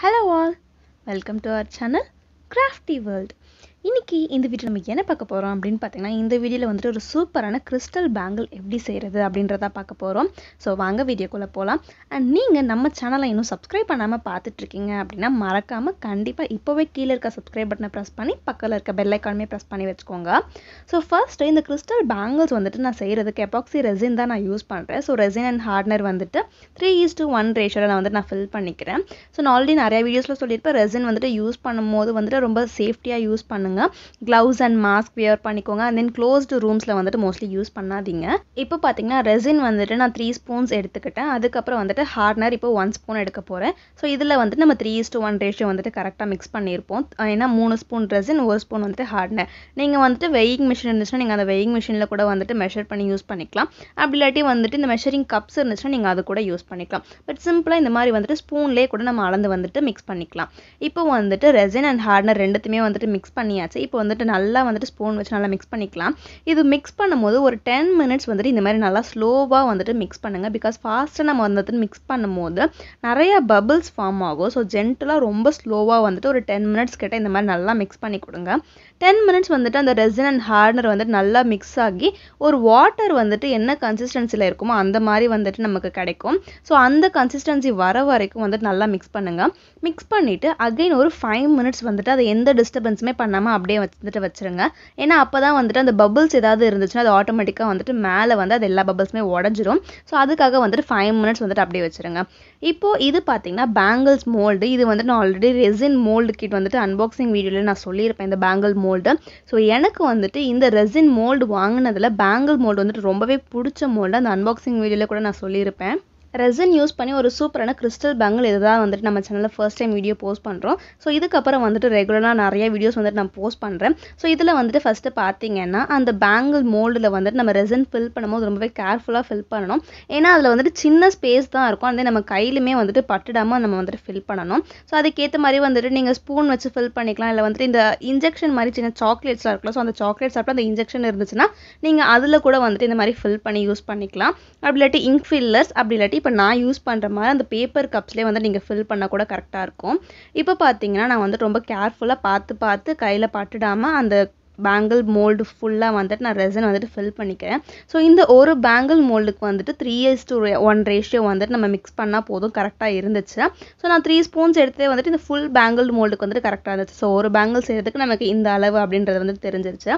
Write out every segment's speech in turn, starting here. Hello all, welcome to our channel Craftiiee World. இன்னைக்கு இந்த வீடியோல நம்ம என்ன பார்க்க போறோம் அப்படினு பார்த்தீங்கன்னா இந்த வீடியோல வந்து ஒரு சூப்பரான crystal bangle எப்படி செய்யறது அப்படின்றத பார்க்க போறோம். சோ வாங்க வீடியோக்குள்ள போலாம். and நீங்க நம்ம சேனலை இன்னும் subscribe பண்ணாம பார்த்துட்டு இருக்கீங்க அப்படினா மறக்காம கண்டிப்பா இப்போவே கீழ இருக்க subscribe பட்டனை press பண்ணி பக்கத்துல இருக்க bell icon-ஐ press பண்ணி வெச்சுக்கோங்க. சோ first இந்த crystal bangles வந்துட்டு நான் செய்யிறதுக்கு epoxy resin தான் நான் யூஸ் பண்றேன். சோ resin and hardener வந்துட்டு 3:1 ratio-ல வந்துட்டு நான் fill பண்ணிக்கிறேன். சோ நான் ஆல்ரெடி நிறைய வீடியோஸ்ல சொல்லிருப்பேன் resin வந்துட்டு யூஸ் பண்ணும்போது வந்துட்டு ரொம்ப சேஃப்டியா யூஸ் பண்ணுங்க. Gloves and mask wear பண்ணிக்கோங்க and then closed rooms ல வந்துட்டு mostly use பண்ணாதீங்க. இப்போ பாத்தீங்கன்னா resin வந்துட்டு நான் 3 spoons எடுத்துக்கிட்டேன். அதுக்கு அப்புறம் வந்துட்டு hardener இப்போ 1 spoon எடுக்க போறேன். சோ இதுல வந்துட்டு நம்ம 3:1 ratio வந்துட்டு கரெக்ட்டா mix பண்ணிருப்போம். ஏன்னா 3 spoon resin 1 spoon வந்துட்டு hardener. நீங்க வந்துட்டு weighing machine இருந்துச்சுனா நீங்க அந்த weighing machineல கூட வந்துட்டு measure பண்ணி யூஸ் பண்ணிக்கலாம். அப்படிலாட்டி வந்துட்டு இந்த measuring cups இருந்துச்சுனா நீங்க அது கூட யூஸ் பண்ணிக்கலாம். பட் சிம்பிளா இந்த மாதிரி வந்துட்டு ஸ்பூன்லயே கூட நம்ம அளந்து வந்துட்டு mix பண்ணிக்கலாம். இப்போ வந்துட்டு resin and hardener ரெண்டுத்துமே வந்துட்டு mix பண்ணி இப்போ வந்துட்டு நல்லா வந்துட்டு ஸ்பூன் வச்சு நல்லா mix பண்ணிக்கலாம். இது mix பண்ணும்போது ஒரு 10 minutes வந்துட்டு இந்த மாதிரி நல்லா ஸ்லோவா வந்துட்டு mix பண்ணுங்க. because fast-ஆ நம்ம வந்துட்டு mix பண்ணும்போது நிறைய bubbles form ஆகும். so gentle-ஆ ரொம்ப ஸ்லோவா வந்துட்டு ஒரு 10 minutes கிட்ட இந்த மாதிரி நல்லா mix பண்ணி கொடுங்க. 10 minutes வந்துட்டு அந்த resin and hardener வந்துட்டு நல்லா mix ஆகி ஒரு water வந்துட்டு என்ன consistency-ல இருக்குமோ அந்த மாதிரி வந்துட்டு நமக்கு கிடைக்கும். so அந்த consistency வர வரைக்கும் வந்துட்டு நல்லா mix பண்ணுங்க. mix பண்ணிட்டு again ஒரு 5 minutes வந்துட்டு அது எந்த டிஸ்டர்பன்ஸுமே பண்ணாம அப்படியே வந்துட்டு வச்சிருங்க. ஏனா அப்பதான் வந்துட்டு அந்த bubbles ஏதாவது இருந்துச்சுனா அது ஆட்டோமேட்டிக்கா வந்துட்டு மேலே வந்து அது எல்லா bubblesமே உடைஞ்சிரும். சோ அதுக்காக வந்துட்டு 5 minutes வந்துட்டு அப்படியே வச்சிருங்க. இப்போ இது பாத்தீங்கன்னா bangles mold. இது வந்து நான் ஆல்ரெடி resin mold kit வந்துட்டு unboxing வீடியோல நான் சொல்லிருப்பேன் இந்த bangle mold. சோ எனக்கு வந்துட்டு இந்த resin mold வாங்குனதுல bangle mold வந்துட்டு ரொம்பவே பிடிச்ச mold. அந்த unboxing வீடியோல கூட நான் சொல்லிருப்பேன். resin யூஸ் பண்ணி ஒரு சூப்பரான crystal bangle இதுதான் வந்துட்டு நம்ம சேனல்ல first time வீடியோ போஸ்ட் பண்றோம். சோ இதுக்கு அப்புறம் வந்துட்டு ரெகுலரா நிறைய வீடியோஸ் வந்துட்டு நான் போஸ்ட் பண்றேன். சோ இதுல வந்துட்டு ஃபர்ஸ்ட் பாத்தீங்கன்னா அந்த bangle mold-ல வந்துட்டு நம்ம resin fill பண்ணும்போது ரொம்பவே கேர்ஃபுல்லா fill பண்ணனும். ஏனா அதுல வந்துட்டு சின்ன ஸ்பேஸ் தான் இருக்கும். அதே நம்ம கையிலயே வந்துட்டு பட்டுடாம நம்ம வந்துட்டு fill பண்ணனும். சோ அதுக்கேத்த மாதிரி வந்துட்டு நீங்க ஸ்பூன் வச்சு fill பண்ணிக்கலாம். இல்ல வந்துட்டு இந்த இன்ஜெக்ஷன் மாதிரி சின்ன சாக்லேட்ஸ்லாம் இருக்குல. சோ அந்த சாக்லேட்ஸ் அப்படி அந்த இன்ஜெக்ஷன் இருந்துச்சுனா நீங்க அதுல கூட வந்துட்டு இந்த மாதிரி fill பண்ணி யூஸ் பண்ணிக்கலாம். அப்படிலாட்டி ink fillers அப்படிலாட்டி இப்ப நான் யூஸ் பண்ற மாதிரி அந்த பேப்பர் கப்ஸ்லயே வந்து நீங்க ஃபில் பண்ண கூட கரெக்ட்டா இருக்கும். இப்ப பாத்தீங்கன்னா நான் வந்து ரொம்ப கேர்ஃபுல்லா பார்த்து கையில பட்டுடாம அந்த bangle mold full-ஆ வந்துட்டு நான் resin வந்துட்டு fill பண்ணிக்கிறேன். சோ இந்த ஒரு bangle mold-க்கு வந்துட்டு 3:1 ratio வந்துட்டு நம்ம mix பண்ணா போதும் கரெக்ட்டா இருந்துச்சு. சோ நான் 3 spoons எடுத்தே வந்துட்டு இந்த full bangle mold-க்கு வந்துட்டு கரெக்ட்டா இருந்துச்சு. சோ ஒரு bangle செய்யறதுக்கு நமக்கு இந்த அளவு அப்படின்றது வந்து தெரிஞ்சிருச்சு.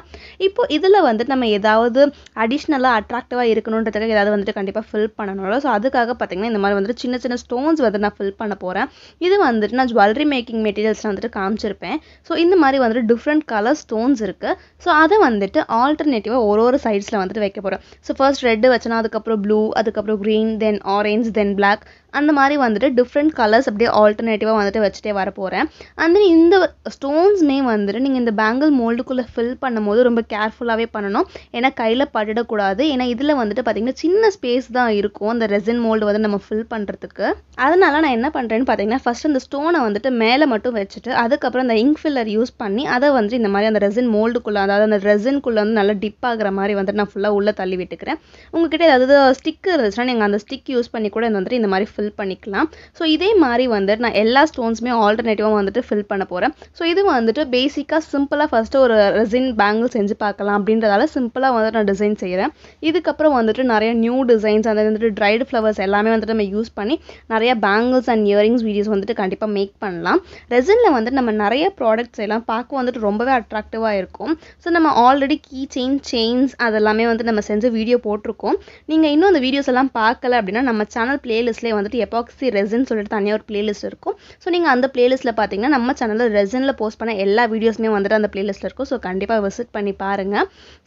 இப்போ இதுல வந்துட்டு நம்ம ஏதாவது additional-ஆ attractive-ஆ இருக்கணும்ன்றதுக்காக ஏதாவது வந்துட்டு கண்டிப்பா fill பண்ணனும்ல. சோ அதுக்காக பாத்தீங்கன்னா இந்த மாதிரி வந்துட்டு சின்ன சின்ன stones வந்து நான் fill பண்ண போறேன். இது வந்துட்டு நான் jewelry making materials வந்துட்டு காமிச்சிருப்பேன். சோ இந்த மாதிரி வந்துட்டு different color stones இருக்கு. சோ அத வந்துட்டு ஆல்டர்னேட்டிவா ஒரு சைடுஸ்ல வந்துட்டு வைக்க போறோம். சோ ஃபர்ஸ்ட் ரெட் வச்சனா அதுக்கு அப்புறம் ப்ளூ, அதுக்கு அப்புறம் green, then orange, then black அந்த மாதிரி வந்துட்டு different colors அப்படியே ஆல்டர்னேட்டிவா வந்துட்டு வச்சிட்டே வர போறேன். and then இந்த ஸ்டோன்ஸ்மே வந்துட்டு நீங்க இந்த bangle mold குள்ள fill பண்ணும்போது ரொம்ப கேர்ஃபுல்லாவே பண்ணனும். ஏனா கையில பட்டுட கூடாது. ஏனா இதுல வந்துட்டு பாத்தீங்கன்னா சின்ன ஸ்பேஸ் தான் இருக்கும் அந்த resin mold வந்து நம்ம fill பண்றதுக்கு. அதனால நான் என்ன பண்றேன்னு பாத்தீங்கன்னா ஃபர்ஸ்ட் அந்த ஸ்டோனை வந்துட்டு மேலே மட்டும் வெச்சிட்டு அதுக்கு அப்புறம் அந்த ink filler யூஸ் பண்ணி அத வந்து இந்த மாதிரி அந்த resin mold குள்ள அதாவது அந்த resin குள்ள வந்து நல்லா டிப் ஆகுற மாதிரி வந்துட்டு நான் ஃபுல்லா உள்ள தள்ளி விட்டுக்கிறேன். உங்ககிட்ட ஏதாவது ஸ்டிக் இருந்துச்சுனா நீங்க அந்த ஸ்டிக் யூஸ் பண்ணி கூட வந்துட்டு இந்த மாதிரி fill பண்ணிக்கலாம். சோ இதே மாதிரி வந்துட்டு நான் எல்லா ஸ்டோன்ஸ்மே ஆல்டர்னேட்டிவா வந்துட்டு fill பண்ண போறேன். சோ இது வந்துட்டு பேசிக்கா சிம்பிளா ஃபர்ஸ்ட் ஒரு resin bangle செஞ்சு பார்க்கலாம் அப்படின்றதால சிம்பிளா வந்துட்டு நான் டிசைன் செய்றேன். இதுக்கு அப்புறம் வந்துட்டு நிறைய நியூ டிசைன்ஸ் அந்த வந்துட்டு dried flowers எல்லாமே வந்துட்டு நம்ம யூஸ் பண்ணி நிறைய bangles and earrings வீடியோஸ் வந்துட்டு கண்டிப்பா மேக் பண்ணலாம். resinல வந்து நம்ம நிறைய products எல்லாம் பார்க்க வந்துட்டு ரொம்பவே attractive-ஆ இருக்கும். சோ நம்ம ஆல்ரெடி key chain chains அதெல்லாம் வந்துட்டு நம்ம செஞ்ச வீடியோ போட்டுருக்கோம். நீங்க இன்னும் அந்த வீடியோஸ் எல்லாம் பார்க்கல அப்படினா நம்ம சேனல் பிளேலிஸ்ட்ல வந்துட்டு epoxy resin சொல்லிட்டு தனியா ஒரு playlist இருக்கும். சோ நீங்க அந்த playlistல பாத்தீங்கன்னா நம்ம சேனல்ல resinல போஸ்ட் பண்ண எல்லா வீடியோஸ்மே வந்துட்டு அந்த playlistல இருக்கும். சோ கண்டிப்பா விசிட் பண்ணி பாருங்க.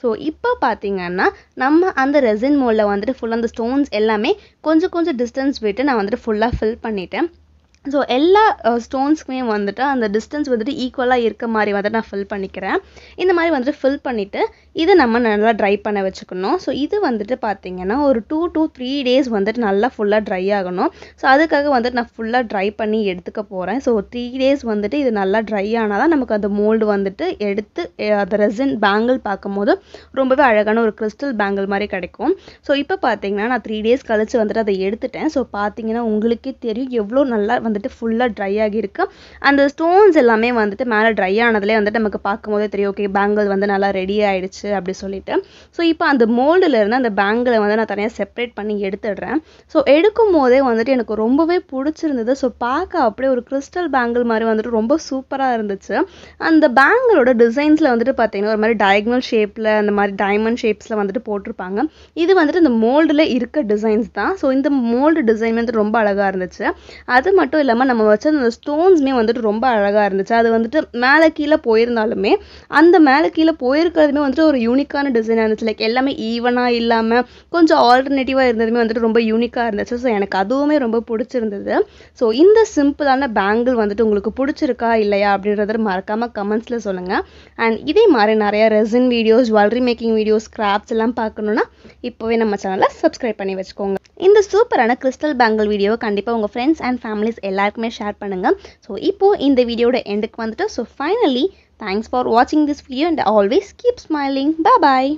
சோ இப்போ பாத்தீங்கன்னா நம்ம அந்த resin mold-ல வந்துட்டு full அந்த stones எல்லாமே கொஞ்சம் distance விட்டு நான் வந்துட்டு full-ஆ fill பண்ணிட்டேன். சோ எல்லா ஸ்டோன்ஸ்க்குமே வந்துட்டு அந்த டிஸ்டன்ஸ் வந்துட்டு ஈக்குவலா இருக்க மாதிரி வந்து நான் fill பண்ணிக்கிறேன். இந்த மாதிரி வந்துட்டு fill பண்ணிட்டு இத நம்ம நல்லா dry பண்ண வச்சுக்கணும். சோ இது வந்துட்டு பாத்தீங்கன்னா ஒரு 2 to 3 days வந்துட்டு நல்லா full-ஆ dry ஆகணும். சோ அதுக்காக வந்துட்டு நான் full-ஆ dry பண்ணி எடுத்துக்க போறேன். சோ 3 days வந்துட்டு இது நல்லா dry ஆனாதான் நமக்கு அந்த mold வந்துட்டு எடுத்து அந்த resin bangle பாக்கும்போது ரொம்பவே அழகான ஒரு crystal bangle மாதிரி கிடைக்கும். சோ இப்போ பாத்தீங்கன்னா நான் 3 days கழிச்சு வந்துட்டு அதை எடுத்துட்டேன். சோ பாத்தீங்கன்னா உங்களுக்கே தெரியும் எவ்வளவு நல்லா வந்துட்டு ஃபுல்லா dry ஆகி இருக்கு அந்த ஸ்டோன்ஸ் எல்லாமே வந்துட்டு மேல dry ஆனதுல வந்துட்டு நமக்கு பாக்கும்போதே தெரியும் ஓகே பேங்கிள் வந்து நல்லா ரெடி ஆயிடுச்சு அப்படி சொல்லிட்டு சோ இப்போ அந்த மோல்ட்ல இருந்து அந்த பேங்கிளை வந்து நான் தனியா செப்பரேட் பண்ணி எடுத்துறேன் சோ எடுக்கும்போதே வந்துட்டு எனக்கு ரொம்பவே பிடிச்சிருந்தது சோ பாக்க அப்படியே ஒரு கிறிஸ்டல் பேங்கிள் மாதிரி வந்துட்டு ரொம்ப சூப்பரா இருந்துச்சு அந்த பேங்கிளோட டிசைன்ஸ்ல வந்துட்டு பாத்தீங்கன்னா ஒரு மாதிரி diagonal shapeல அந்த மாதிரி diamond shapesல வந்துட்டு போட்டுருப்பாங்க இது வந்துட்டு அந்த மோல்ட்ல இருக்க டிசைன்ஸ் தான் சோ இந்த மோல்ட் டிசைன் வந்து ரொம்ப அழகா இருந்துச்சு அது மட்டும் இல்லாம நம்ம வச்ச அந்த ஸ்டோன்ஸ்மே வந்துட்டு ரொம்ப அழகா இருந்துச்சு அது வந்துட்டு மேல கீழ போயிருந்தாலுமே அந்த மேல கீழ போயிருக்கிறதுமே வந்துட்டு ஒரு யூனிக்கான டிசைனா இருந்துச்சு லைக் எல்லாமே ஈவனா இல்லாம கொஞ்சம் ஆல்டர்னேட்டிவா இருந்ததுமே வந்துட்டு ரொம்ப யூனிக்கா இருந்துச்சு சோ எனக்கு அதுவுமே ரொம்ப பிடிச்சிருந்தது சோ இந்த சிம்பிளான பேங்கிள் வந்துட்டு உங்களுக்கு பிடிச்சிருக்கா இல்லையா அப்படின்றத மறக்காம கமெண்ட்ஸ்ல சொல்லுங்க and இதே மாதிரி நிறைய resin videos, jewelry making videos, crafts எல்லாம் பார்க்கணும்னா இப்போவே நம்ம சேனலை subscribe பண்ணி வெச்சுக்கோங்க இந்த சூப்பரான crystal bangle வீடியோவை கண்டிப்பா உங்க friends and families எல்லாருக்குமே ஷேர் பண்ணுங்க சோ இப்போ இந்த வீடியோட எண்டுக்கு வந்துட்டோம் so finally thanks for watching this video and always keep smiling bye bye